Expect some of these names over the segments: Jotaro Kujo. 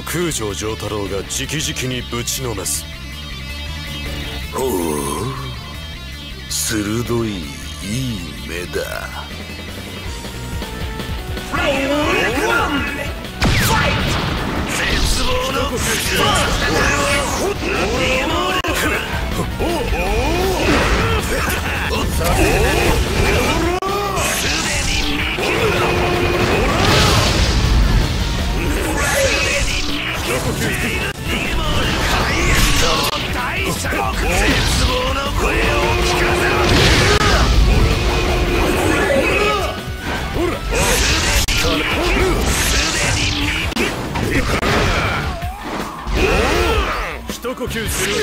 の空城城太郎が直々にぶちのめす。ほう、鋭いいい目だ。絶望の声を聞かせろ。一呼吸する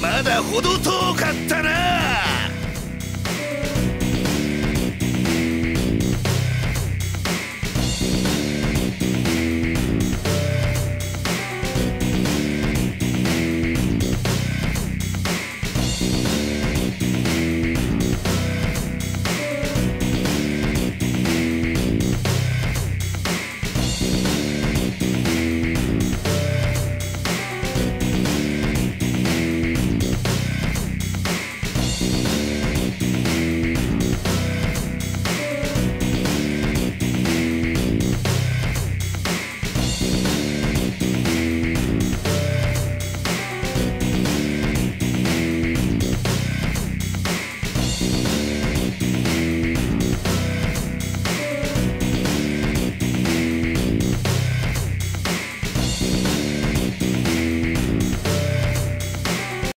まだ程遠かったな。